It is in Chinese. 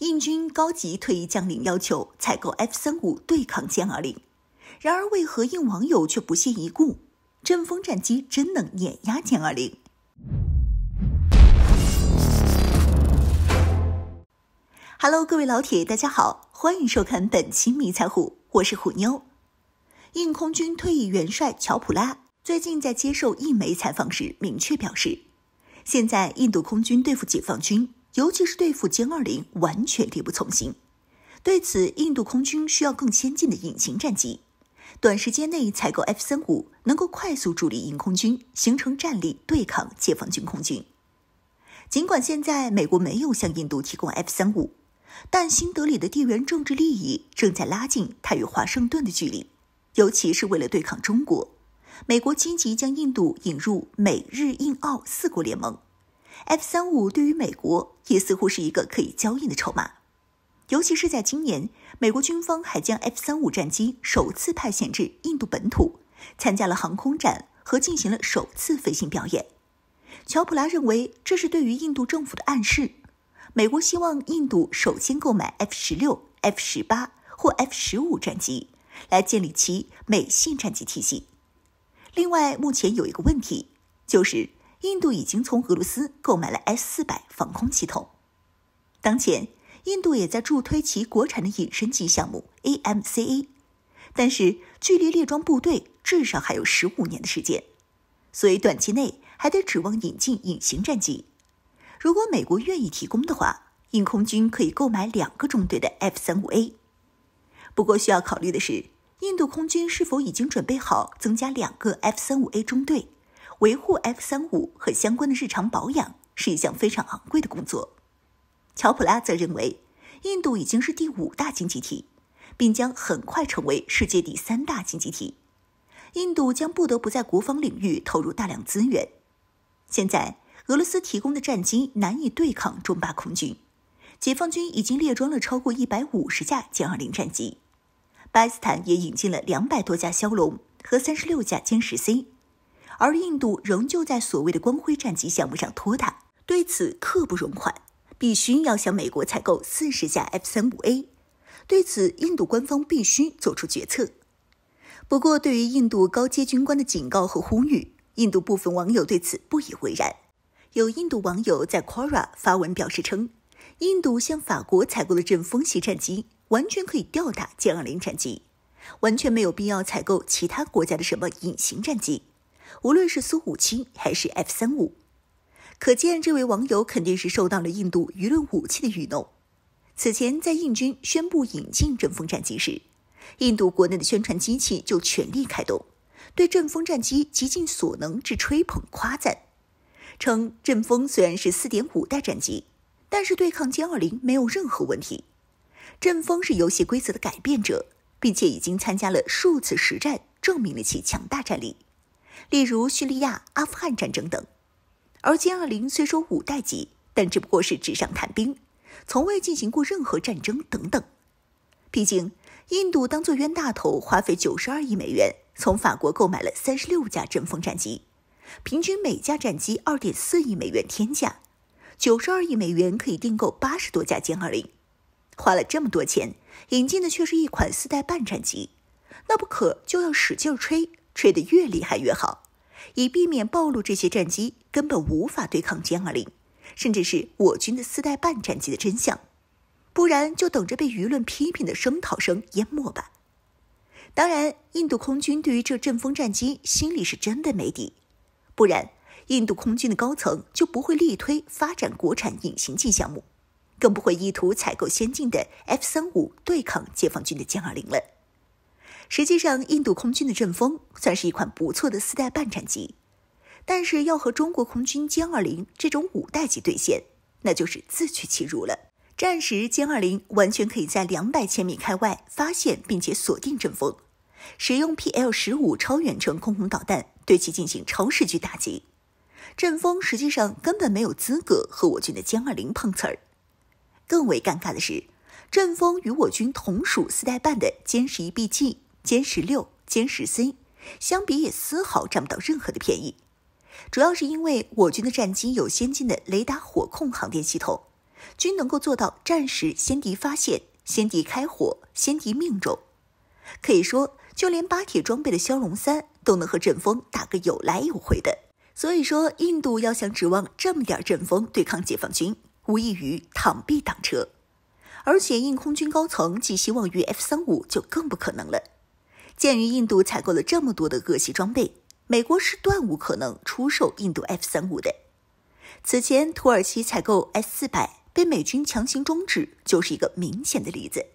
印军高级退役将领要求采购 F-35 对抗歼20，然而为何印网友却不屑一顾？阵风战机真能碾压歼20？Hello， 各位老铁，大家好，欢迎收看本期迷彩虎，我是虎妞。印空军退役元帅乔普拉最近在接受印媒采访时明确表示，现在印度空军对付解放军，尤其是对付歼20，完全力不从心。对此，印度空军需要更先进的隐形战机，短时间内采购 F-35， 能够快速助力印空军形成战力，对抗解放军空军。尽管现在美国没有向印度提供 F-35。但新德里的地缘政治利益正在拉近它与华盛顿的距离，尤其是为了对抗中国，美国积极将印度引入美日印澳四国联盟。 F-35 对于美国也似乎是一个可以交易的筹码，尤其是在今年，美国军方还将 F-35 战机首次派遣至印度本土，参加了航空展和进行了首次飞行表演。乔普拉认为这是对于印度政府的暗示，美国希望印度首先购买 F-16、F-18 或 F-15 战机，来建立其美系战机体系。另外，目前有一个问题，就是印度已经从俄罗斯购买了 S-400 防空系统。当前，印度也在助推其国产的隐身机项目 AMCA， 但是距离列装部队至少还有15年的时间，所以短期内还得指望引进隐形战机。如果美国愿意提供的话，印空军可以购买2个中队的 F-35A。 不过需要考虑的是，印度空军是否已经准备好增加2个 F-35A 中队，维护 F-35 和相关的日常保养是一项非常昂贵的工作。乔普拉则认为，印度已经是第5大经济体，并将很快成为世界第3大经济体。印度将不得不在国防领域投入大量资源。现在俄罗斯提供的战机难以对抗中巴空军，解放军已经列装了超过150架歼20战机，巴基斯坦也引进了200多架枭龙和36架歼10C， 而印度仍旧在所谓的光辉战机项目上拖沓，对此刻不容缓，必须要向美国采购40架 F-35A。 对此，印度官方必须做出决策。不过，对于印度高阶军官的警告和呼吁，印度部分网友对此不以为然。有印度网友在 Quora 发文表示称，印度向法国采购的阵风系战机完全可以吊打歼20战机，完全没有必要采购其他国家的什么隐形战机，无论是苏-57还是 F-35。 可见这位网友肯定是受到了印度舆论武器的愚弄。此前在印军宣布引进阵风战机时，印度国内的宣传机器就全力开动，对阵风战机极尽所能之吹捧夸赞，称阵风虽然是 4.5 代战机，但是对抗歼20没有任何问题。阵风是游戏规则的改变者，并且已经参加了数次实战，证明了其强大战力，例如叙利亚、阿富汗战争等。而歼20虽说5代机，但只不过是纸上谈兵，从未进行过任何战争等等。毕竟，印度当作冤大头，花费92亿美元从法国购买了36架阵风战机。平均每架战机 2.4 亿美元天价，92亿美元可以订购80多架歼20。花了这么多钱，引进的却是一款4代半战机，那不可就要使劲吹，吹得越厉害越好，以避免暴露这些战机根本无法对抗歼20，甚至是我军的4代半战机的真相，不然就等着被舆论批评的声讨声淹没吧。当然，印度空军对于这阵风战机心里是真的没底。不然，印度空军的高层就不会力推发展国产隐形技项目，更不会意图采购先进的 F-35 对抗解放军的歼20了。实际上，印度空军的阵风算是一款不错的4代半战机，但是要和中国空军歼20这种5代机对线，那就是自取其辱了。战时歼20完全可以在200千米开外发现并且锁定阵风，使用 PL-15 超远程空红导弹对其进行超视距打击，阵风实际上根本没有资格和我军的歼20碰瓷儿。更为尴尬的是，阵风与我军同属4代半的歼11BG、歼16、歼10C 相比，也丝毫占不到任何的便宜。主要是因为我军的战机有先进的雷达火控航电系统，均能够做到战时先敌发现、先敌开火、先敌命中。可以说，就连巴铁装备的骁龙3都能和阵风打个有来有回的。所以说，印度要想指望这么点阵风对抗解放军，无异于螳臂挡车。而且，印空军高层寄希望于 F35就更不可能了。鉴于印度采购了这么多的各系装备，美国是断无可能出售印度 F35的。此前，土耳其采购 S400被美军强行终止，就是一个明显的例子。